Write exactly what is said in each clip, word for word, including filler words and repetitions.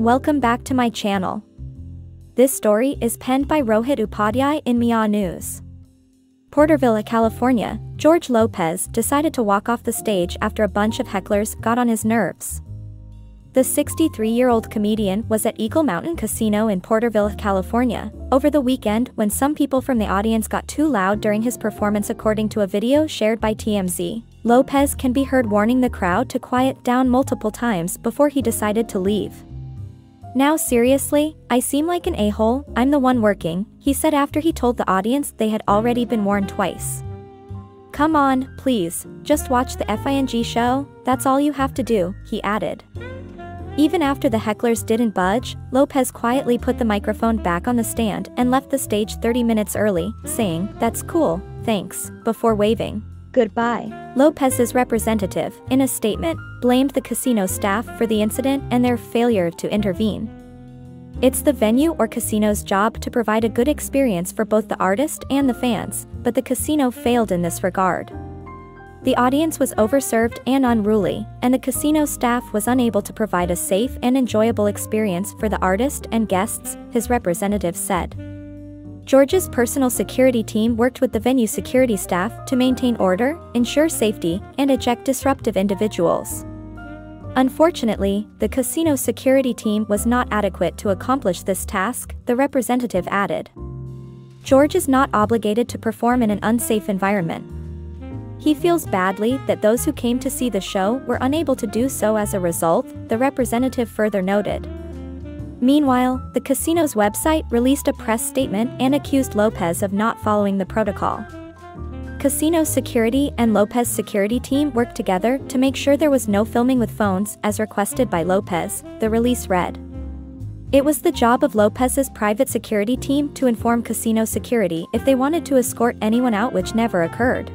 Welcome back to my channel. This story is penned by Rohit Upadhyay in Meaww News. Porterville, California, George Lopez decided to walk off the stage after a bunch of hecklers got on his nerves. The sixty-three-year-old comedian was at Eagle Mountain Casino in Porterville, California, over the weekend when some people from the audience got too loud during his performance, according to a video shared by T M Z. Lopez can be heard warning the crowd to quiet down multiple times before he decided to leave. "Now seriously, I seem like an a-hole, I'm the one working," he said after he told the audience they had already been warned twice. "Come on, please, just watch the effing show, that's all you have to do," he added. Even after the hecklers didn't budge, Lopez quietly put the microphone back on the stand and left the stage thirty minutes early, saying, "That's cool, thanks," before waving goodbye. Lopez's representative, in a statement, blamed the casino staff for the incident and their failure to intervene. "It's the venue or casino's job to provide a good experience for both the artist and the fans, but the casino failed in this regard. The audience was overserved and unruly, and the casino staff was unable to provide a safe and enjoyable experience for the artist and guests," his representative said. George's personal security team worked with the venue security staff to maintain order, ensure safety, and eject disruptive individuals. "Unfortunately, the casino security team was not adequate to accomplish this task," the representative added. George is not obligated to perform in an unsafe environment. "He feels badly that those who came to see the show were unable to do so as a result," the representative further noted. Meanwhile, the casino's website released a press statement and accused Lopez of not following the protocol. Casino security and Lopez security team worked together to make sure there was no filming with phones as requested by Lopez, the release read. "It was the job of Lopez's private security team to inform casino security if they wanted to escort anyone out, which never occurred.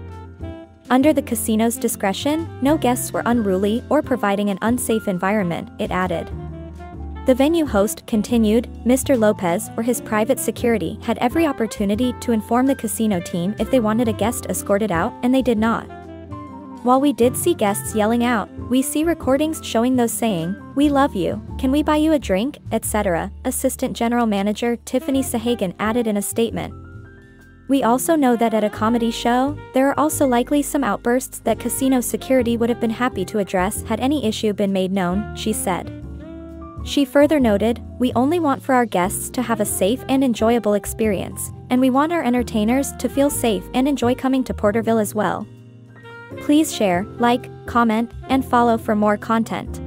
Under the casino's discretion, no guests were unruly or providing an unsafe environment," it added. The venue host continued, "Mister Lopez or his private security had every opportunity to inform the casino team if they wanted a guest escorted out, and they did not. While we did see guests yelling out, we see recordings showing those saying, 'We love you, can we buy you a drink,' et cetera" Assistant General Manager Tiffany Sahagan added in a statement. "We also know that at a comedy show, there are also likely some outbursts that casino security would have been happy to address had any issue been made known," she said. She further noted, "We only want for our guests to have a safe and enjoyable experience, and we want our entertainers to feel safe and enjoy coming to Porterville as well." Please share, like, comment, and follow for more content.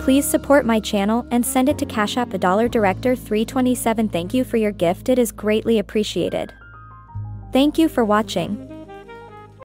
Please support my channel and send it to Cash App a dollar director three twenty-seven. Thank you for your gift, it is greatly appreciated. Thank you for watching.